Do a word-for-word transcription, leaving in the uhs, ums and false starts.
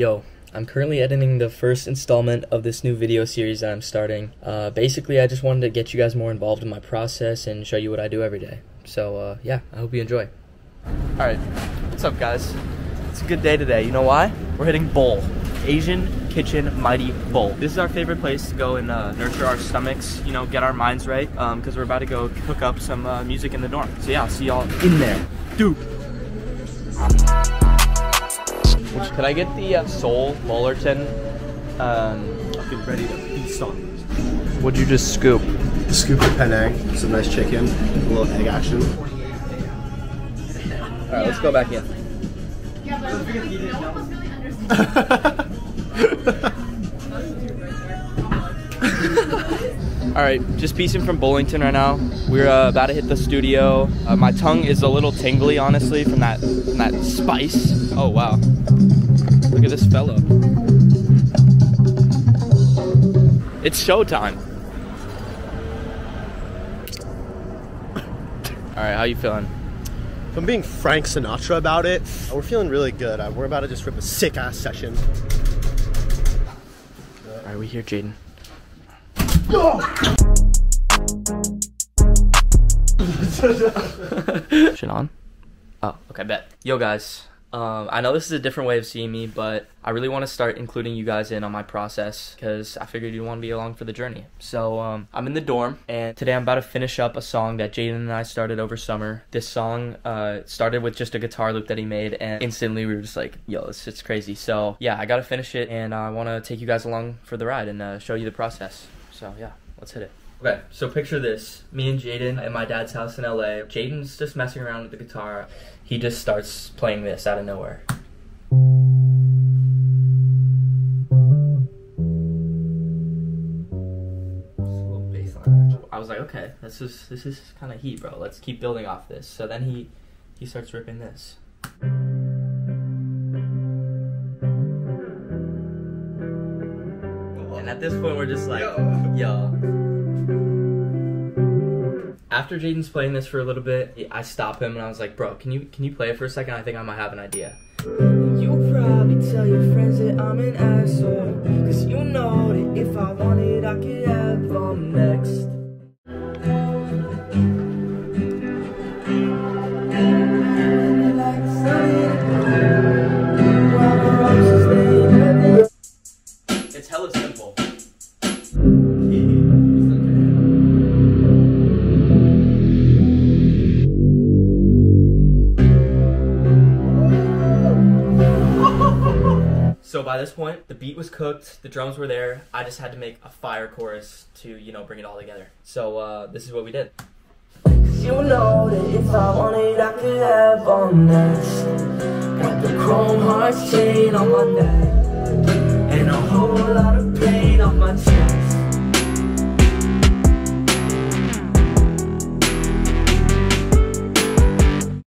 Yo, I'm currently editing the first installment of this new video series that I'm starting. Uh, basically, I just wanted to get you guys more involved in my process and show you what I do every day. So, uh, yeah, I hope you enjoy. Alright, what's up, guys? It's a good day today. You know why? We're hitting bowl. Asian Kitchen Mighty Bowl. This is our favorite place to go and uh, nurture our stomachs, you know, get our minds right, um, because we're about to go cook up some uh, music in the dorm. So, yeah, I'll see y'all in there. Dude. Could I get the uh, sole Mullerton? Um, I'll get ready to feast on. What'd you just scoop? The scoop of Penang, some nice chicken, a little egg action. All right, let's go back in. Yeah, but no one really understands. All right, just piecing from Bullington right now. We're uh, about to hit the studio. Uh, my tongue is a little tingly, honestly, from that from that spice. Oh wow. Look at this fellow. It's showtime. All right, how you feeling? If I'm being Frank Sinatra about it, we're feeling really good. We're about to just rip a sick ass session. All right, we hear Jaden. Oh! Shit on. Oh, okay, bet. Yo, guys. Um, I know this is a different way of seeing me, but I really want to start including you guys in on my process because I figured you'd want to be along for the journey. So um, I'm in the dorm, and today I'm about to finish up a song that Jaden and I started over summer. This song uh, started with just a guitar loop that he made, and instantly we were just like, yo, this shit's crazy. So yeah, I got to finish it, and uh, I want to take you guys along for the ride and uh, show you the process. So yeah, let's hit it. Okay, so picture this. Me and Jaden at my dad's house in L A. Jaden's just messing around with the guitar. He just starts playing this out of nowhere. Just a little bass line. I was like, okay, this is this is kind of heat, bro. Let's keep building off this. So then he he starts ripping this. And at this point, we're just like, yo. yo. After Jaden's playing this for a little bit, I stop him and I was like, bro, can you can you play it for a second? I think I might have an idea. You'll probably tell your friends that I'm an asshole, cause you know that if I wanted, I could have them next. It's hella simple. So by this point, the beat was cooked, the drums were there, I just had to make a fire chorus to, you know, bring it all together. So, uh, this is what we did. Cause you know that if I wanted, I could have all next. Got the chrome heart chain on my neck, and a whole lot of pain on my chest.